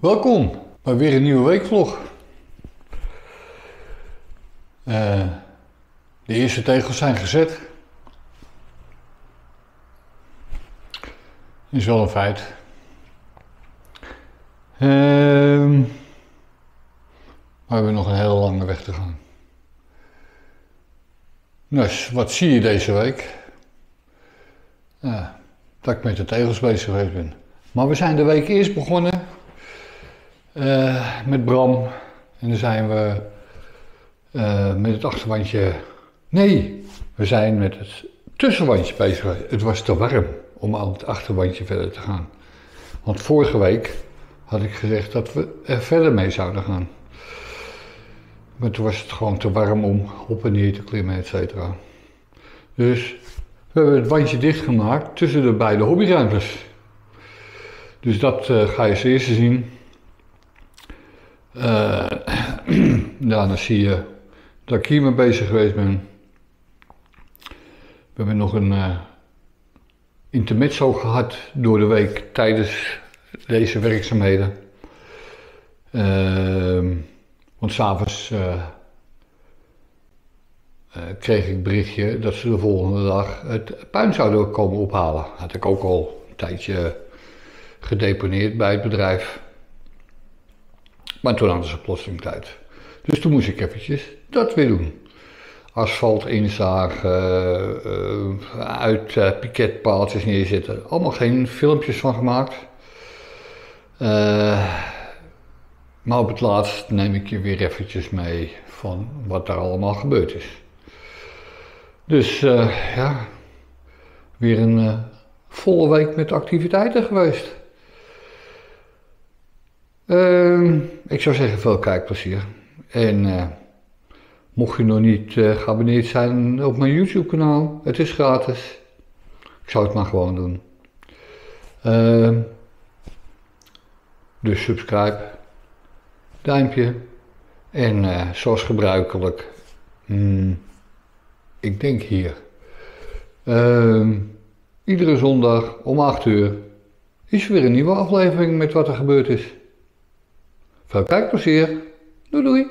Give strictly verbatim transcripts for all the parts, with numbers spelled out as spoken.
Welkom bij weer een nieuwe weekvlog. Uh, de eerste tegels zijn gezet. Is wel een feit. Uh, maar we hebben nog een hele lange weg te gaan. Dus, wat zie je deze week? Uh, dat ik met de tegels bezig geweest ben. Maar we zijn de week eerst begonnen uh, met Bram. En dan zijn we uh, met het achterwandje... Nee, we zijn met het tussenwandje bezig geweest. Het was te warm om aan het achterwandje verder te gaan. Want vorige week had ik gezegd dat we er verder mee zouden gaan. Maar toen was het gewoon te warm om op en neer te klimmen, et cetera. Dus we hebben het wandje dichtgemaakt tussen de beide hobbyruimtes. Dus dat uh, ga je als eerste zien. Uh, Daarna zie je dat ik hiermee bezig geweest ben. We hebben nog een uh, intermezzo gehad door de week tijdens deze werkzaamheden. Uh, want s'avonds uh, uh, kreeg ik berichtje dat ze de volgende dag het puin zouden komen ophalen. Had ik ook al een tijdje gedeponeerd bij het bedrijf. Maar toen hadden ze plotseling tijd. Dus toen moest ik eventjes dat weer doen. Asfalt inzagen, uit piketpaaltjes neerzetten. Allemaal geen filmpjes van gemaakt. Uh, maar op het laatst neem ik je weer eventjes mee van wat daar allemaal gebeurd is. Dus uh, ja, weer een... Uh, volle week met activiteiten geweest. Uh, ik zou zeggen veel kijkplezier. En uh, mocht je nog niet uh, geabonneerd zijn op mijn YouTube kanaal, het is gratis. Ik zou het maar gewoon doen. Uh, dus subscribe, duimpje. En uh, zoals gebruikelijk, mm, ik denk hier. Uh, Iedere zondag om acht uur is er weer een nieuwe aflevering met wat er gebeurd is. Veel kijkplezier. Doei doei.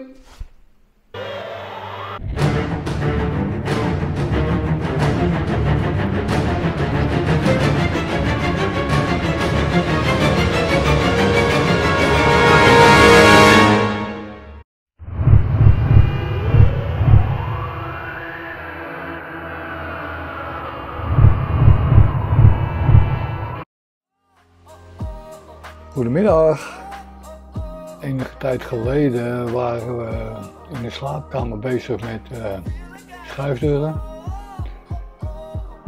Goedemiddag. Enige tijd geleden waren we in de slaapkamer bezig met uh, schuifdeuren.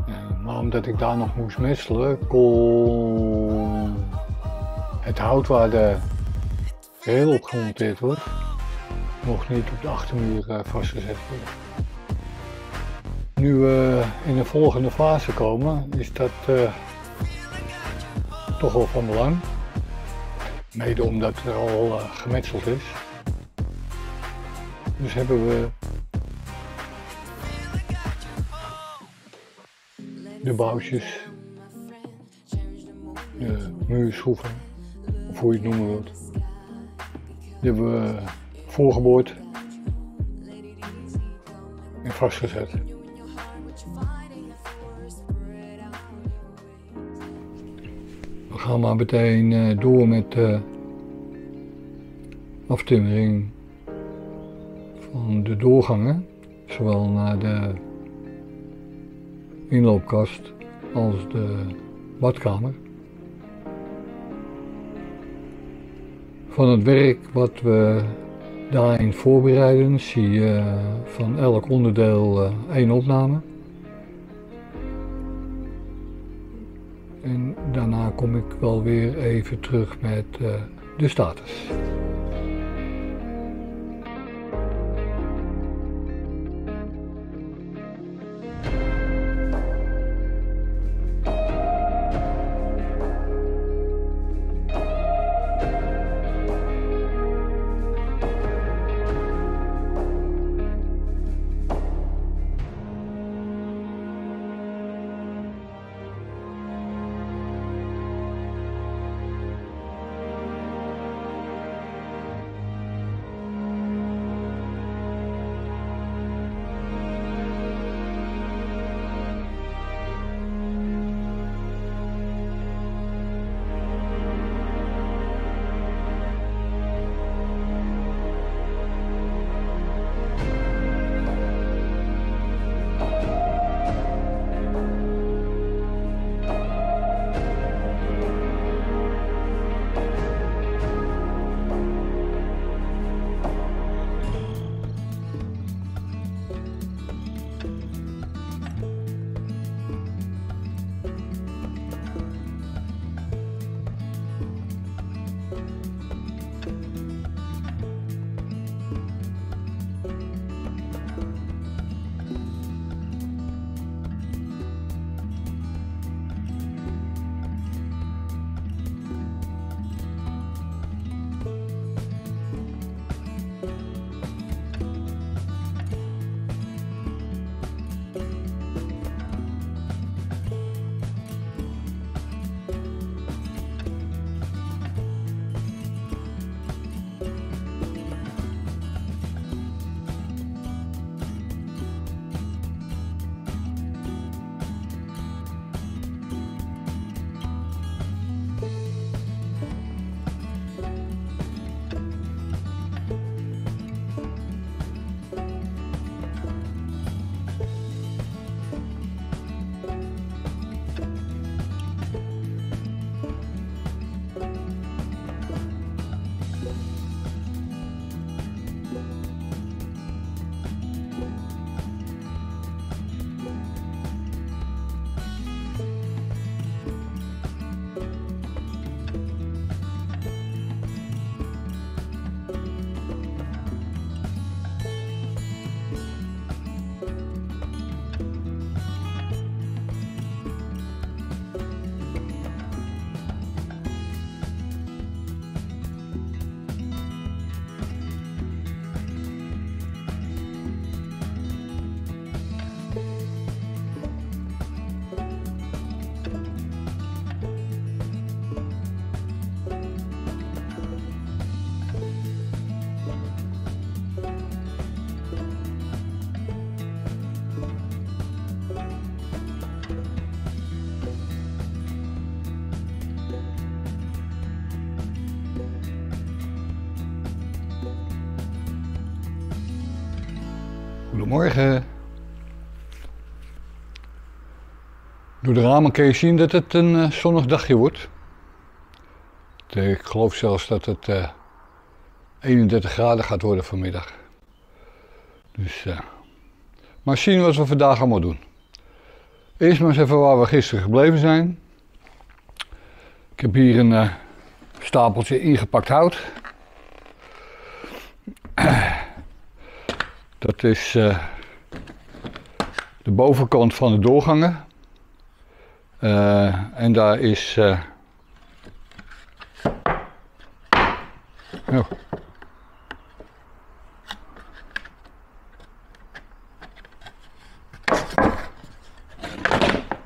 En, maar omdat ik daar nog moest metselen, kon het hout waar de rail op gemonteerd wordt nog niet op de achtermuur uh, vastgezet worden. Nu we uh, in de volgende fase komen, is dat uh, toch wel van belang. Mede omdat er al uh, gemetseld is. Dus hebben we de boutjes, de muurschroeven, of hoe je het noemen wilt, die hebben we voorgeboord en vastgezet. We gaan maar meteen door met de aftimmering van de doorgangen, zowel naar de inloopkast als de badkamer. Van het werk wat we daarin voorbereiden zie je van elk onderdeel één opname. En daarna kom ik wel weer even terug met uh, de status. Goedemorgen. Door de ramen kun je zien dat het een uh, zonnig dagje wordt. Ik geloof zelfs dat het uh, eenendertig graden gaat worden vanmiddag. Dus, uh, maar zien wat we vandaag allemaal doen. Eerst maar eens even waar we gisteren gebleven zijn. Ik heb hier een uh, stapeltje ingepakt hout. Dat is uh, de bovenkant van de doorgangen. Uh, en daar is... Uh... Oh.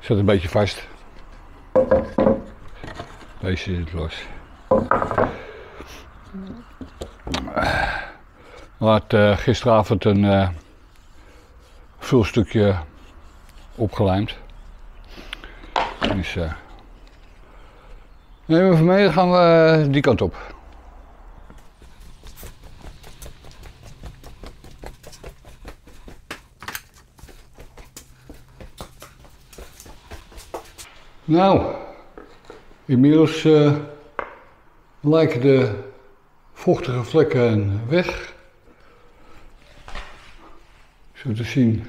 Zit een beetje vast. Deze zit los. We hadden uh, gisteravond een uh, vulstukje opgelijmd. Dus, uh, neem even mee, dan gaan we uh, die kant op. Nou, inmiddels uh, lijken de vochtige vlekken weg. Zo te zien,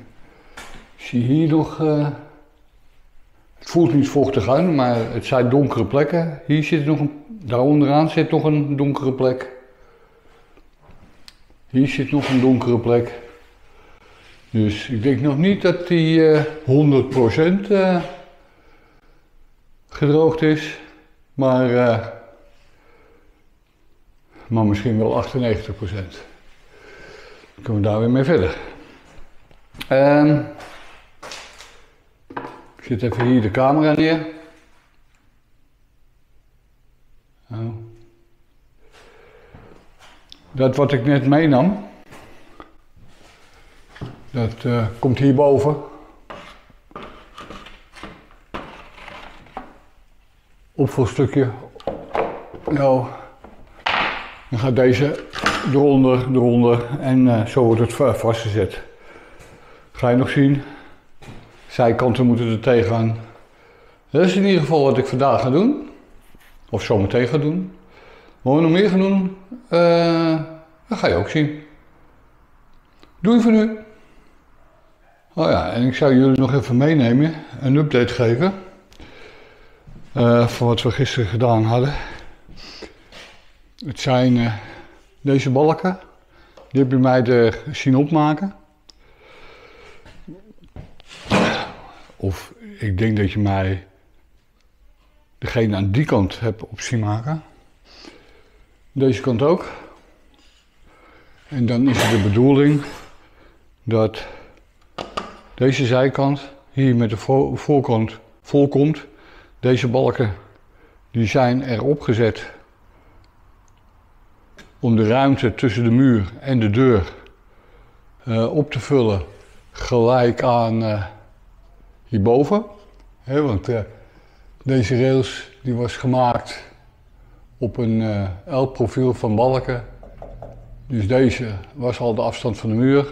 ik zie hier nog, uh, het voelt niet vochtig aan, maar het zijn donkere plekken. Hier zit nog een, daar onderaan zit nog een donkere plek. Hier zit nog een donkere plek. Dus ik denk nog niet dat die uh, honderd procent uh, gedroogd is, maar, uh, maar misschien wel achtennegentig procent. Dan kunnen we daar weer mee verder. Uh, ik zet even hier de camera neer. Oh. Dat wat ik net meenam, dat uh, komt hierboven. Op voor een stukje. Nou, dan gaat deze eronder, eronder en uh, zo wordt het vastgezet. Ga je nog zien, zijkanten moeten er tegenaan. Dat is in ieder geval wat ik vandaag ga doen, of zometeen ga doen. Wat we nog meer gaan doen, uh, dat ga je ook zien. Doei voor nu. Oh ja, en ik zou jullie nog even meenemen, een update geven. Uh, van wat we gisteren gedaan hadden. Het zijn uh, deze balken, die heb je mij er zien opmaken. Of ik denk dat je mij degene aan die kant hebt op zien maken. Deze kant ook. En dan is het de bedoeling dat deze zijkant hier met de voorkant volkomt. Deze balken die zijn erop gezet om de ruimte tussen de muur en de deur uh, op te vullen gelijk aan... Uh, hierboven, hè, want uh, deze rails die was gemaakt op een uh, L-profiel van balken. Dus deze was al de afstand van de muur.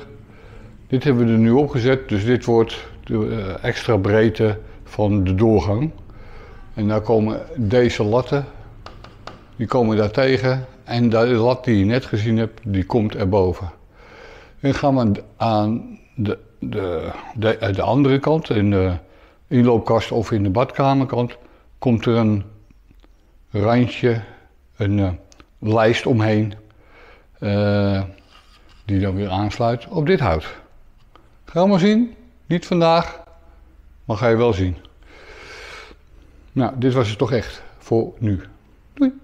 Dit hebben we er nu opgezet, dus dit wordt de uh, extra breedte van de doorgang. En daar komen deze latten, die komen daar tegen. En de lat die je net gezien hebt, die komt erboven. En gaan we aan de... De, de, de andere kant, in de inloopkast of in de badkamerkant, komt er een randje, een uh, lijst omheen, uh, die dan weer aansluit op dit hout. Ga je allemaal zien, niet vandaag, maar ga je wel zien. Nou, dit was het toch echt voor nu. Doei!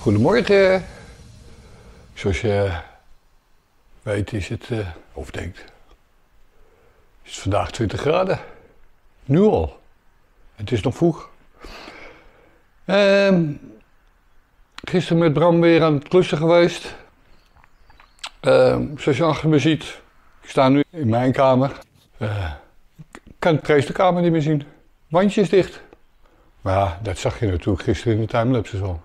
Goedemorgen. Zoals je weet is het, uh, of denkt, is het vandaag twintig graden. Nu al. Het is nog vroeg. Um, gisteren met Bram weer aan het klussen geweest. Um, zoals je achter me ziet, ik sta nu in mijn kamer. Uh, ik kan precies de kamer niet meer zien. Wandje is dicht. Maar ja, dat zag je natuurlijk gisteren in de timelapses al.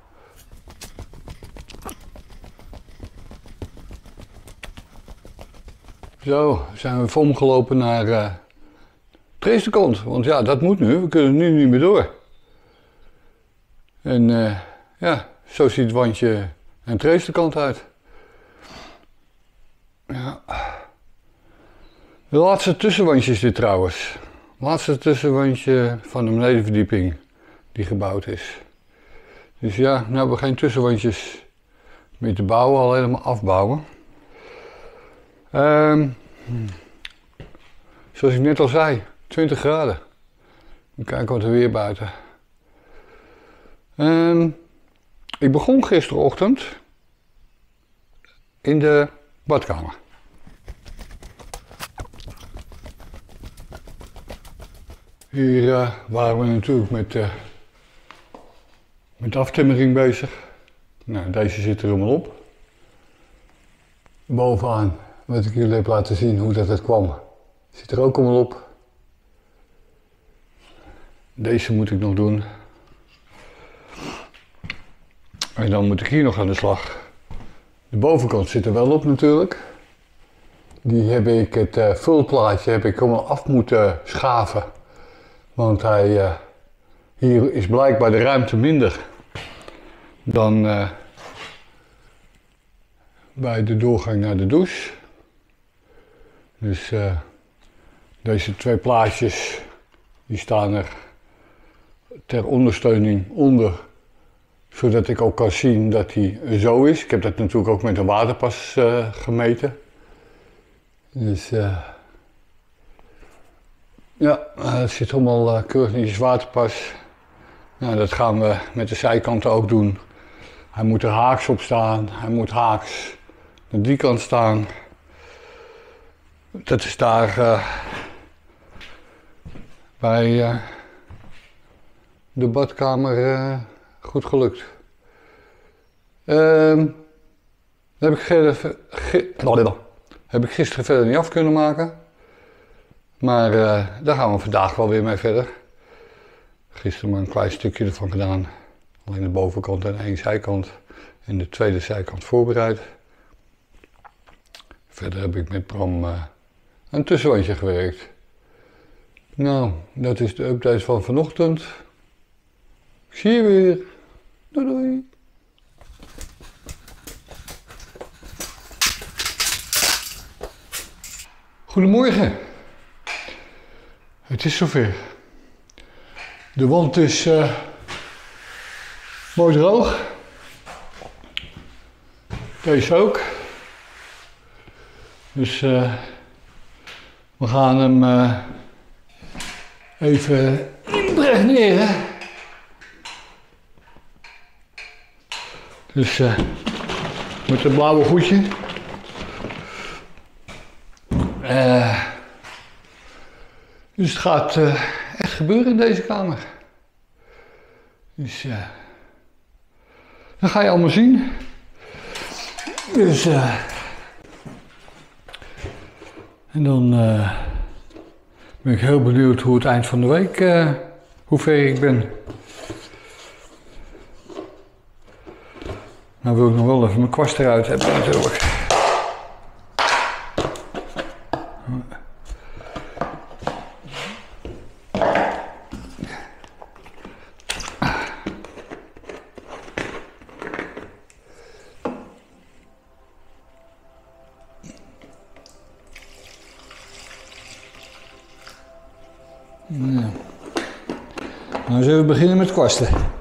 Zo, zijn we omgelopen naar uh, Treesterkant, want ja, dat moet nu, we kunnen nu niet meer door. En uh, ja, zo ziet het wandje aan Treesterkant uit. Ja. De laatste tussenwandje is dit trouwens. Het laatste tussenwandje van de benedenverdieping die gebouwd is. Dus ja, nou hebben we geen tussenwandjes meer te bouwen, al helemaal afbouwen. Um, zoals ik net al zei, twintig graden. We kijken wat er weer buiten. Um, ik begon gisterochtend in de badkamer. Hier uh, waren we natuurlijk met, uh, met aftimmering bezig. Nou, deze zit er helemaal op. Bovenaan, wat ik jullie heb laten zien hoe dat het kwam, zit er ook allemaal op. Deze moet ik nog doen. En dan moet ik hier nog aan de slag. De bovenkant zit er wel op natuurlijk. Die heb ik, het uh, vulplaatje heb ik allemaal af moeten schaven. Want hij, uh, hier is blijkbaar de ruimte minder dan uh, bij de doorgang naar de douche. Dus uh, deze twee plaatjes die staan er ter ondersteuning onder, zodat ik ook kan zien dat hij zo is. Ik heb dat natuurlijk ook met een waterpas uh, gemeten. Dus uh, ja, het zit allemaal uh, keurig netjes waterpas. Nou, dat gaan we met de zijkanten ook doen. Hij moet er haaks op staan, hij moet haaks naar die kant staan. Dat is daar uh, bij uh, de badkamer uh, goed gelukt. Um, dat heb ik, verder, ge heb ik gisteren verder niet af kunnen maken. Maar uh, daar gaan we vandaag wel weer mee verder. Gisteren maar een klein stukje ervan gedaan. Alleen de bovenkant en één zijkant. En de tweede zijkant voorbereid. Verder heb ik met Bram uh, een tussenwandje gewerkt. Nou, dat is de update van vanochtend. Ik zie je weer. Doei doei. Goedemorgen. Het is zover. De wand is uh, mooi droog. Deze ook. Dus uh, we gaan hem uh, even impregneren. Dus uh, met het blauwe goedje. Uh, dus het gaat uh, echt gebeuren in deze kamer. Dus uh, dat ga je allemaal zien. Dus... Uh, En dan uh, ben ik heel benieuwd hoe het eind van de week, uh, hoe ver ik ben. Nou wil ik nog wel even mijn kwast eruit hebben natuurlijk. Nou, nou zullen we beginnen met kwasten.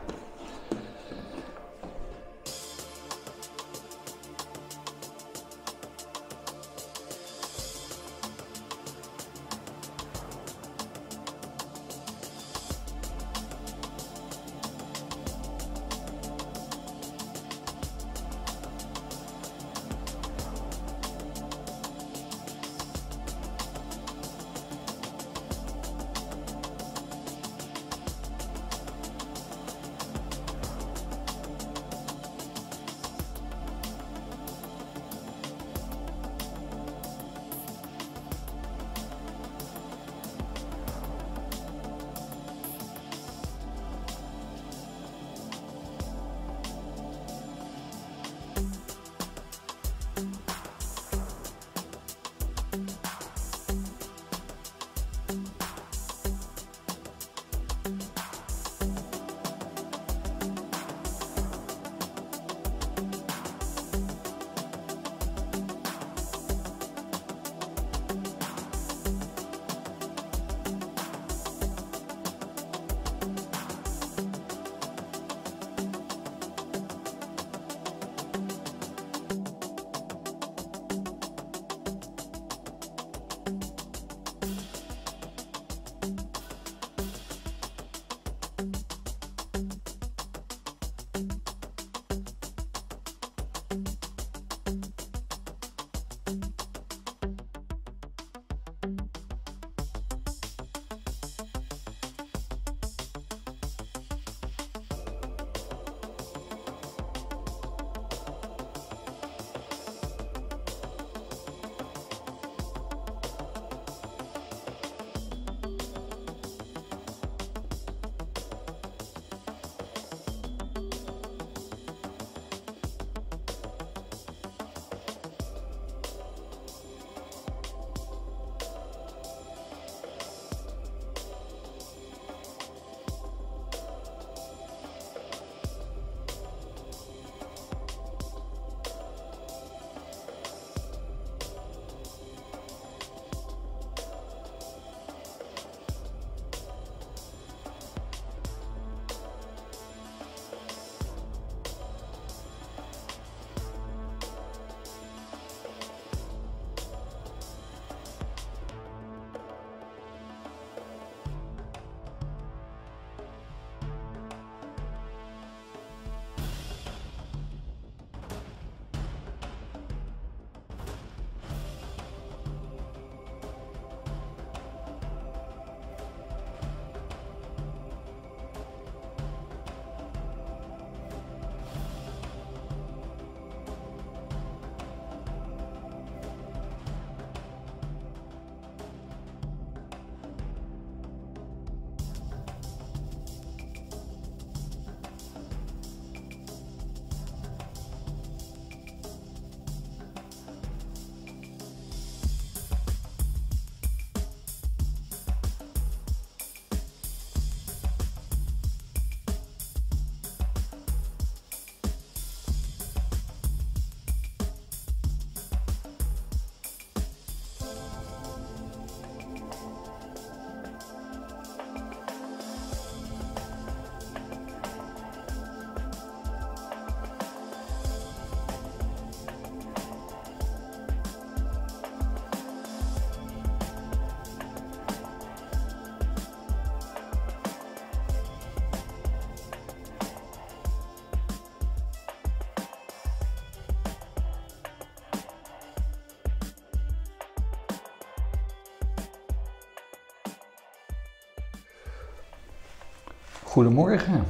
Goedemorgen.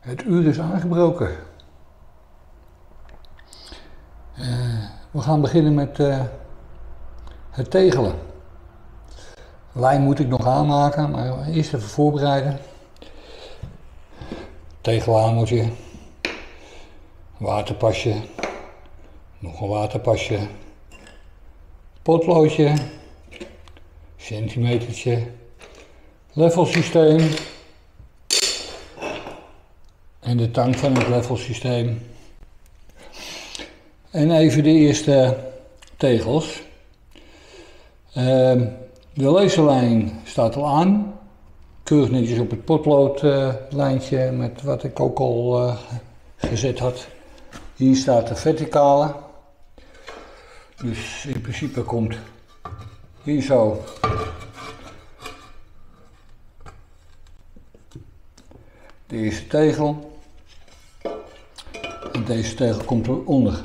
Het uur is aangebroken. Uh, we gaan beginnen met uh, het tegelen. Lijn moet ik nog aanmaken, maar eerst even voorbereiden. Tegelhamertje, waterpasje, nog een waterpasje, potloodje, centimetertje, levelsysteem en de tang van het levelsysteem. En even de eerste tegels. Uh, de laserlijn staat al aan. Keurig netjes op het potloodlijntje uh, met wat ik ook al uh, gezet had. Hier staat de verticale. Dus in principe komt hier zo de eerste tegel. En deze tegel komt eronder.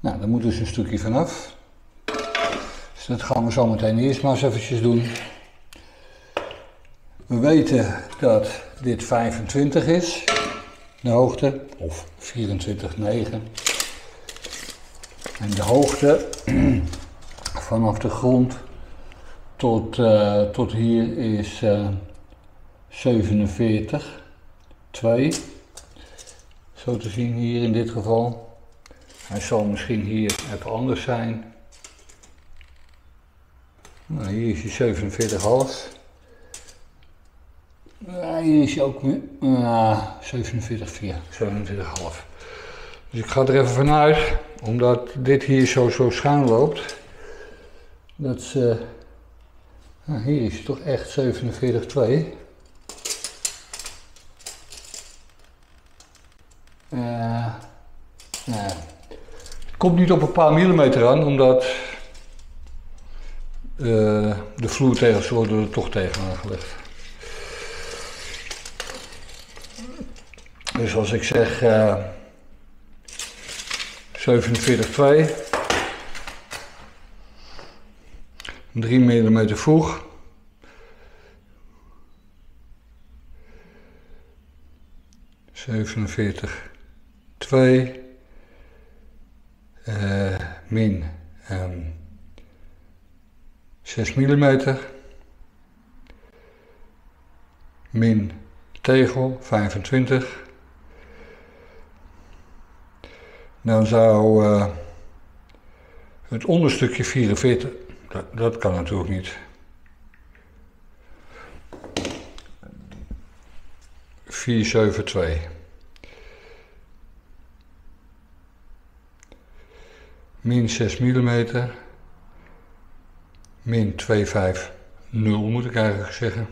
Nou, daar moet dus een stukje vanaf. Dus dat gaan we zo meteen eerst maar eens eventjes doen. We weten dat dit vijfentwintig is, de hoogte, of vierentwintig komma negen. En de hoogte vanaf de grond tot, uh, tot hier is uh, zevenenveertig komma twee. Zo te zien hier in dit geval. Hij zal misschien hier even anders zijn. Nou, hier is hij zevenenveertig komma vijf. Ja, hier is hij ook weer uh, zevenenveertig komma vier, zevenenveertig komma vijf. Dus ik ga er even vanuit, omdat dit hier zo, zo schuin loopt, dat ze, nou, hier is het toch echt zevenenveertig komma twee. Uh, nee. Het komt niet op een paar millimeter aan, omdat uh, de vloertegels worden er toch tegen aangelegd. Dus als ik zeg uh, zevenenveertig komma twee, drie millimeter vroeg, zevenenveertig komma twee uh, min um, zes millimeter min tegel vijfentwintig. Dan zou uh, het onderstukje vierenveertig, dat, dat kan natuurlijk niet. vierhonderdzevenentwintig. Min zes millimeter. Min tweehonderdvijftig moet ik eigenlijk zeggen.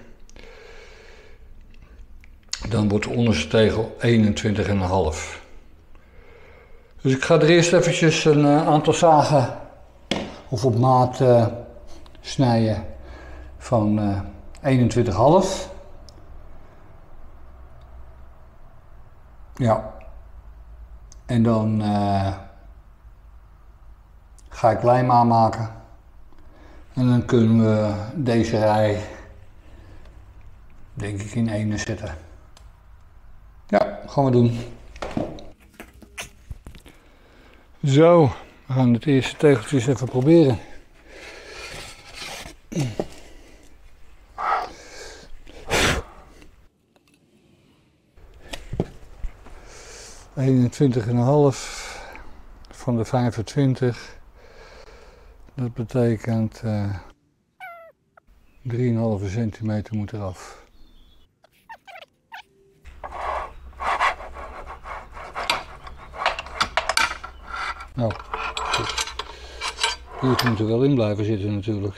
Dan wordt de onderste tegel eenentwintig komma vijf. Dus ik ga er eerst eventjes een uh, aantal zagen of op maat uh, snijden van uh, eenentwintig komma vijf. Ja. En dan uh, ga ik lijm aanmaken. En dan kunnen we deze rij denk ik in ene zetten. Ja, gaan we doen. Zo, we gaan het eerste tegeltje eens even proberen. eenentwintig komma vijf van de vijfentwintig. Dat betekent uh, drieënhalve centimeter moet eraf. Nou, goed. Hier moet er wel in blijven zitten natuurlijk.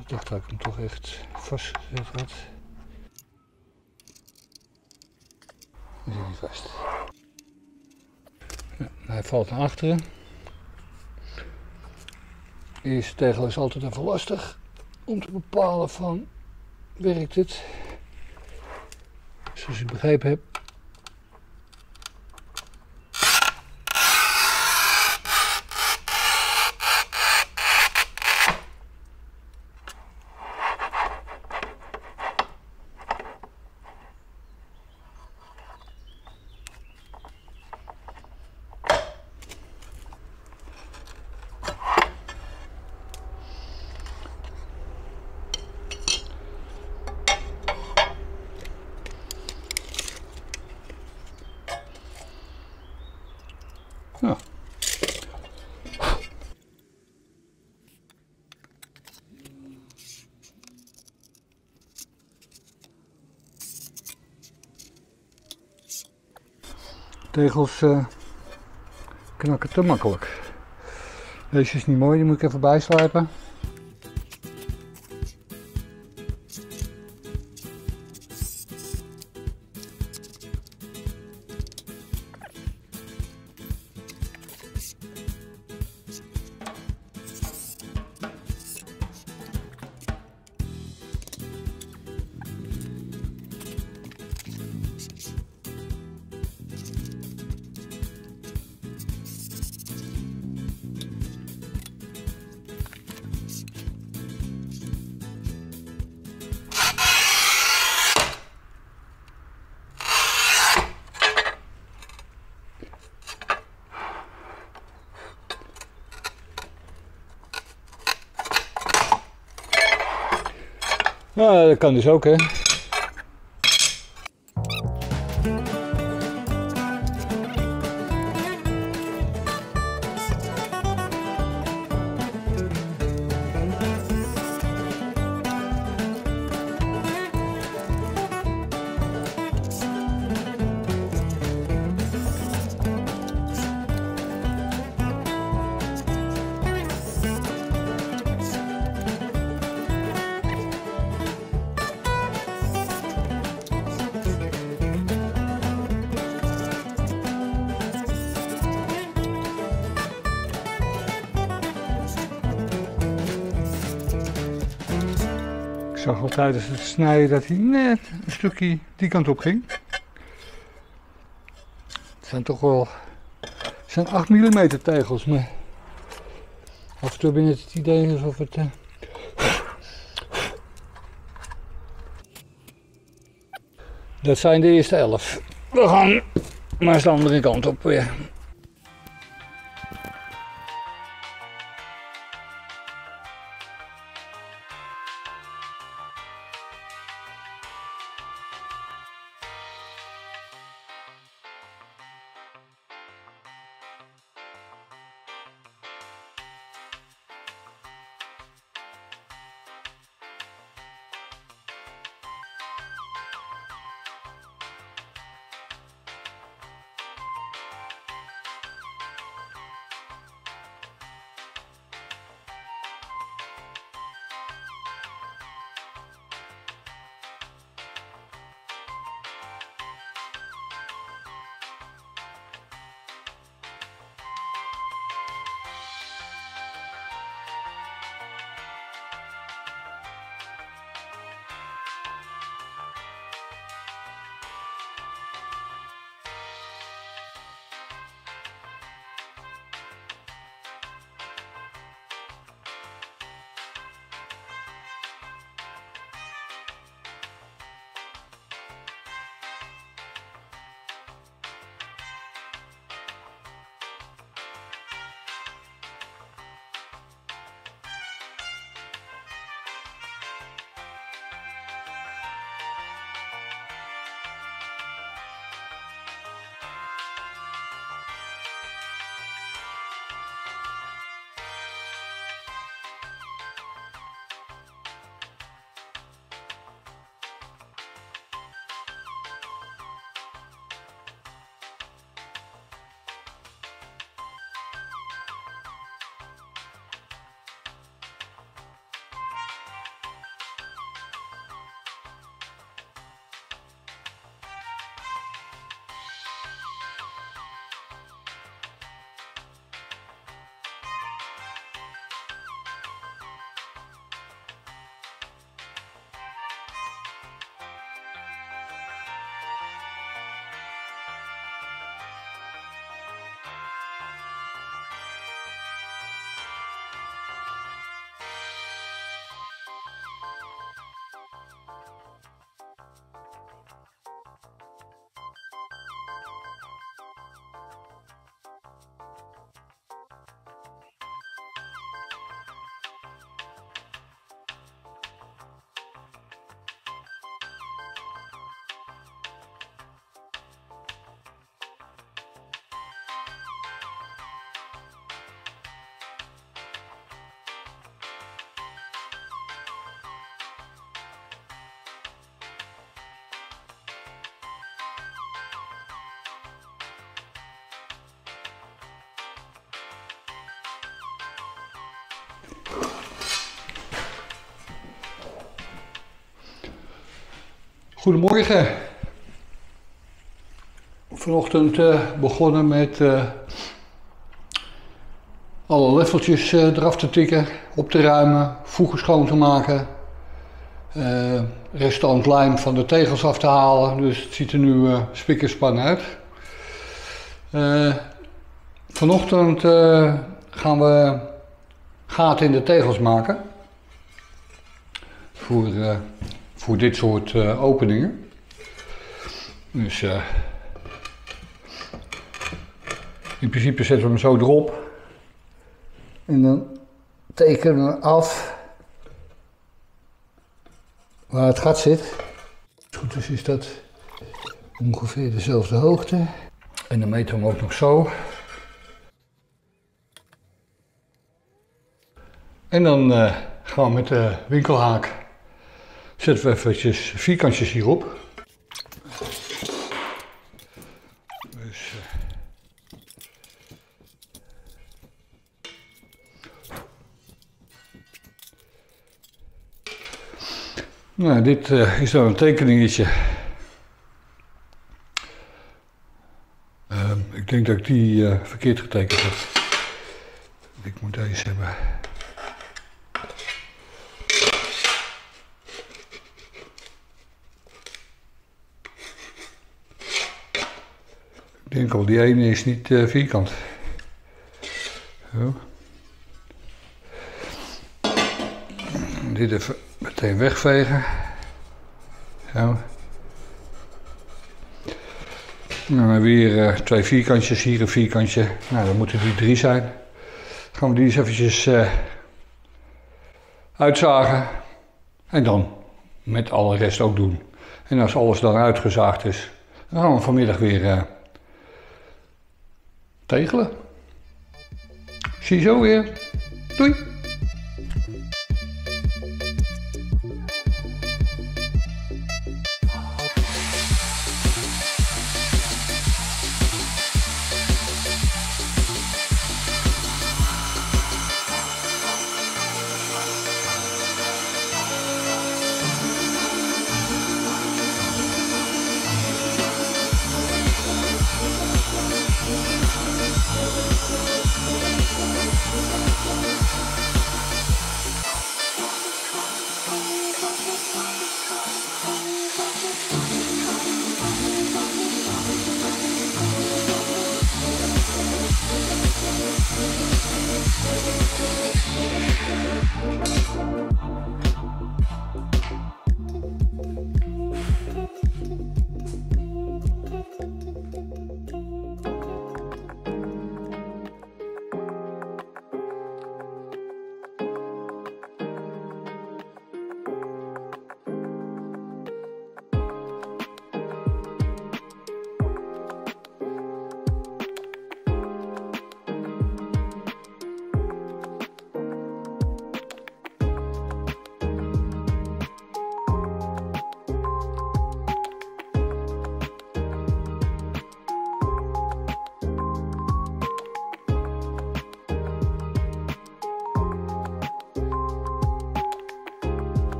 Ik dacht dat ik hem toch echt vastgezet had. Hij zit niet vast. Ja, hij valt naar achteren. De eerste tegel is altijd even lastig om te bepalen van, werkt het? Zoals ik begrepen heb. Ja. Tegels uh, knakken te makkelijk. Deze is niet mooi, die moet ik even bijslijpen. Nou, dat kan dus ook, hè. Ik zag al tijdens het snijden dat hij net een stukje die kant op ging. Het zijn toch wel, het zijn acht millimeter tegels, maar af en toe ben ik het idee alsof het... Uh... Dat zijn de eerste elf. We gaan maar eens de andere kant op weer. Goedemorgen. Vanochtend uh, begonnen met uh, alle leffeltjes uh, eraf te tikken, op te ruimen, voegen schoon te maken, uh, restant lijm van de tegels af te halen, dus het ziet er nu uh, spik en span uit. Uh, vanochtend uh, gaan we gaten in de tegels maken voor, uh, voor dit soort uh, openingen. Dus uh, in principe zetten we hem zo erop en dan tekenen we af waar het gat zit. Als het goed is, is dat ongeveer dezelfde hoogte. En dan meten we hem ook nog zo. En dan uh, gaan we met de winkelhaak, zetten we eventjes vierkantjes hierop. Dus, uh, nou, dit uh, is dan een tekeningetje. Uh, ik denk dat ik die uh, verkeerd getekend heb. Ik moet deze hebben. Ik denk al, die ene is niet uh, vierkant. Zo. Dit even meteen wegvegen. Zo. Nou, dan weer uh, twee vierkantjes, hier een vierkantje. Nou, dan moeten die drie zijn. Dan gaan we die eens eventjes uh, uitzagen. En dan met alle rest ook doen. En als alles dan uitgezaagd is, dan gaan we vanmiddag weer uh, tegelen. Zie je zo weer. Doei! We'll be right back.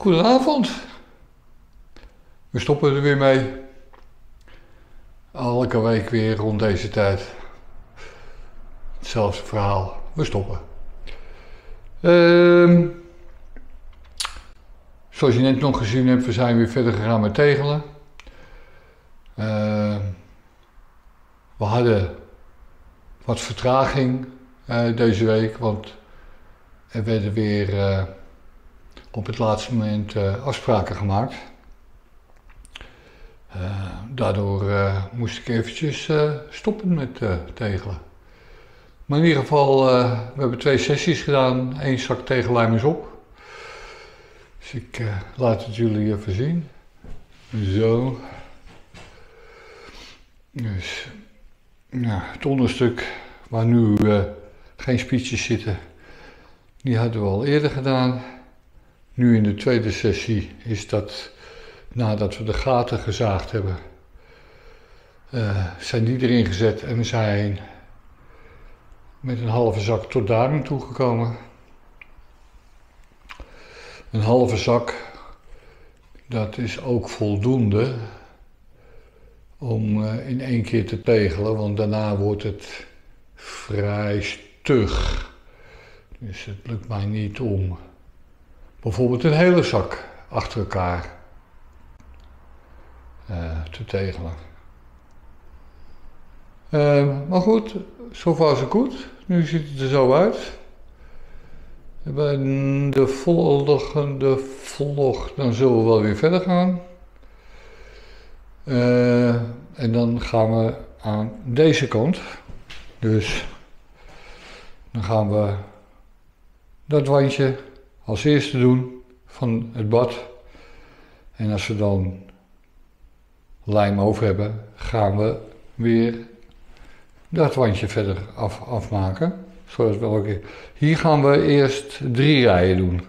Goedenavond. We stoppen er weer mee. Elke week weer rond deze tijd. Hetzelfde verhaal. We stoppen. Um, zoals je net nog gezien hebt, we zijn weer verder gegaan met tegelen. Uh, we hadden wat vertraging uh, deze week, want er werden weer uh, op het laatste moment uh, afspraken gemaakt. Uh, daardoor uh, moest ik eventjes uh, stoppen met uh, tegelen. Maar in ieder geval, uh, we hebben twee sessies gedaan. Eén zak tegellijm is op. Dus ik uh, laat het jullie even zien. Zo. Dus, nou, het onderstuk waar nu uh, geen spietjes zitten, die hadden we al eerder gedaan. Nu in de tweede sessie is dat, nadat we de gaten gezaagd hebben, uh, zijn die erin gezet en we zijn met een halve zak tot daar naartoe gekomen. Een halve zak, dat is ook voldoende om uh, in één keer te tegelen, want daarna wordt het vrij stug. Dus het lukt mij niet om bijvoorbeeld een hele zak achter elkaar uh, te tegelen. Uh, maar goed, zover is het goed. Nu ziet het er zo uit. Bij de volgende vlog dan zullen we wel weer verder gaan. Uh, en dan gaan we aan deze kant. Dus dan gaan we dat wandje als eerste doen van het bad. En als we dan lijm over hebben, gaan we weer dat wandje verder af, afmaken. Zoals we ook hier gaan we eerst drie rijen doen.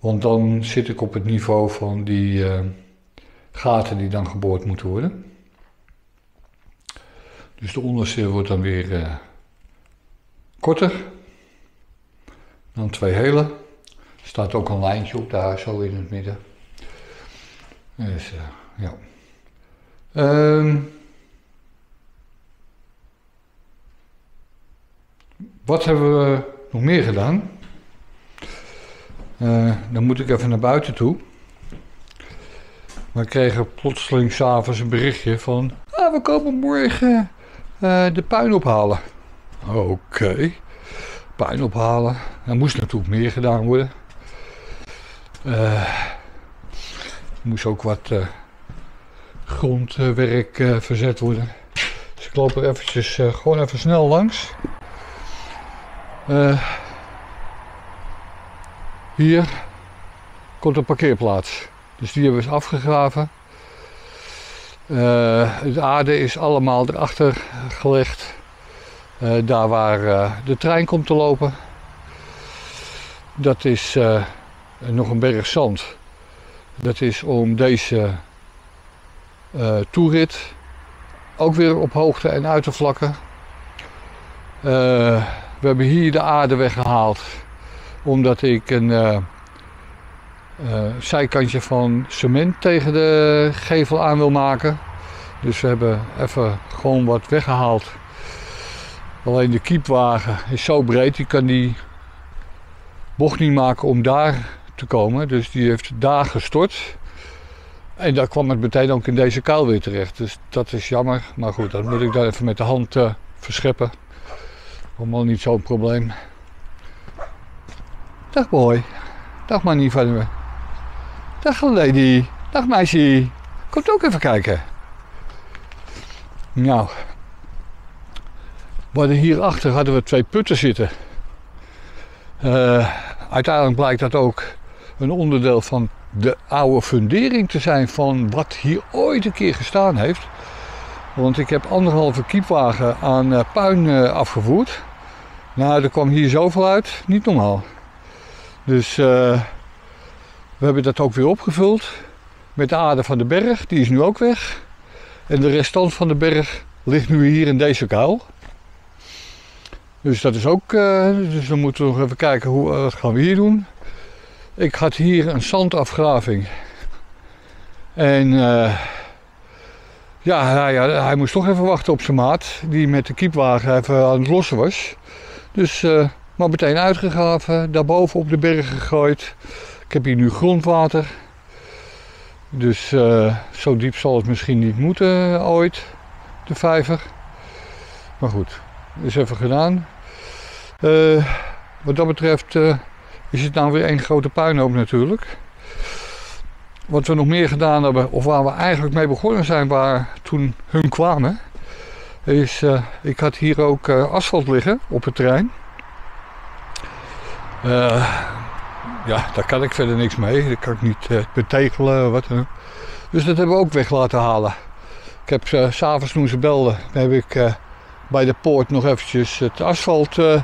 Want dan zit ik op het niveau van die uh, gaten die dan geboord moeten worden. Dus de onderste wordt dan weer uh, korter. Dan twee hele. Er staat ook een lijntje op daar, zo in het midden. Dus, uh, ja. Um, wat hebben we nog meer gedaan? Uh, dan moet ik even naar buiten toe. We kregen plotseling s'avonds een berichtje van: ah, we komen morgen uh, de puin ophalen. Oké. Okay. Puin ophalen. Er moest natuurlijk meer gedaan worden. Uh, er moest ook wat uh, grondwerk uh, verzet worden. Dus ik loop er eventjes uh, gewoon even snel langs. Uh, hier komt een parkeerplaats. Dus die hebben we eens afgegraven. Uh, het aarde is allemaal erachter gelegd. Uh, daar waar uh, de trein komt te lopen, dat is uh, nog een berg zand. Dat is om deze uh, toerit ook weer op hoogte en uit te vlakken. Uh, we hebben hier de aarde weggehaald omdat ik een uh, uh, zijkantje van cement tegen de gevel aan wil maken. Dus we hebben even gewoon wat weggehaald. Alleen de kiepwagen is zo breed, die kan die bocht niet maken om daar te komen. Dus die heeft daar gestort. En daar kwam het meteen ook in deze kuil weer terecht. Dus dat is jammer. Maar goed, dat moet ik daar even met de hand uh, verscheppen. Allemaal niet zo'n probleem. Dag boy. Dag manie van me. Dag lady. Dag meisje. Komt ook even kijken. Nou. Maar hierachter hadden we twee putten zitten. Uh, uiteindelijk blijkt dat ook een onderdeel van de oude fundering te zijn van wat hier ooit een keer gestaan heeft. Want ik heb anderhalve kiepwagen aan uh, puin uh, afgevoerd. Nou, er kwam hier zoveel uit, niet normaal. Dus uh, we hebben dat ook weer opgevuld met de aarde van de berg, die is nu ook weg. En de restant van de berg ligt nu hier in deze kuil. Dus dat is ook, dus dan moeten we nog even kijken hoe, wat gaan we hier doen. Ik had hier een zandafgraving. En uh, ja, hij, hij moest toch even wachten op zijn maat, die met de kiepwagen even aan het lossen was. Dus uh, maar meteen uitgegraven, daarboven op de berg gegooid. Ik heb hier nu grondwater. Dus uh, zo diep zal het misschien niet moeten uh, ooit, de vijver. Maar goed, is even gedaan. Uh, wat dat betreft uh, is het nou weer één grote puinhoop natuurlijk. Wat we nog meer gedaan hebben, of waar we eigenlijk mee begonnen zijn, waar toen hun kwamen, is uh, ik had hier ook uh, asfalt liggen op het terrein. Uh, ja, daar kan ik verder niks mee. Daar kan ik niet uh, betegelen. Wat, uh. Dus dat hebben we ook weg laten halen. Ik heb uh, 's avonds toen ze belden, heb ik uh, bij de poort nog eventjes het asfalt uh,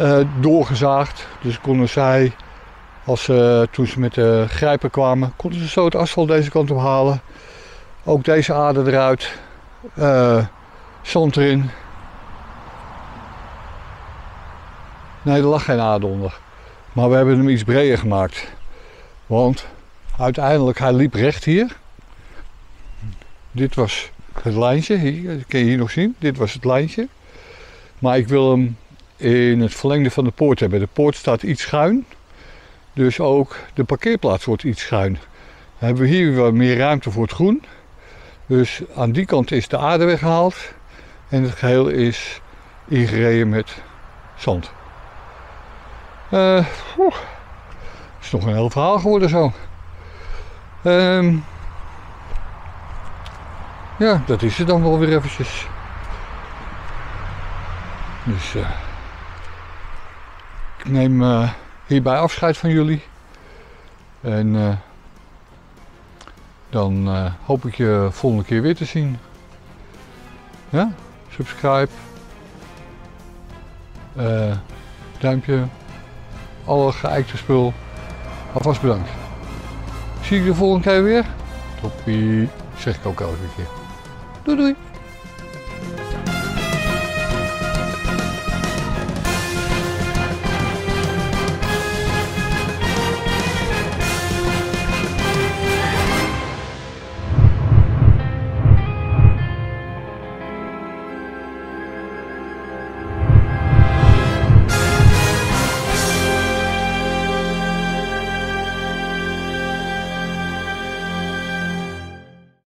uh, doorgezaagd. Dus konden zij, als ze, toen ze met de grijper kwamen, konden ze zo het asfalt deze kant op halen. Ook deze aarde eruit. Uh, zand erin. Nee, er lag geen aarde onder. Maar we hebben hem iets breder gemaakt. Want uiteindelijk, hij liep recht hier. Dit was het lijntje. Hier, dat kun je hier nog zien. Dit was het lijntje. Maar ik wil hem in het verlengde van de poort hebben. De poort staat iets schuin. Dus ook de parkeerplaats wordt iets schuin. Dan hebben we hier weer meer ruimte voor het groen. Dus aan die kant is de aarde weggehaald. En het geheel is ingereden met zand. Het uh, is nog een heel verhaal geworden zo. Um, ja, dat is het dan wel weer eventjes. Dus uh, ik neem uh, hierbij afscheid van jullie. En uh, dan uh, hoop ik je volgende keer weer te zien. Ja, subscribe. Uh, duimpje. Alle geëikte spul. Alvast bedankt. Zie ik je de volgende keer weer? Toppie. Zeg ik ook elke keer. Doei doei.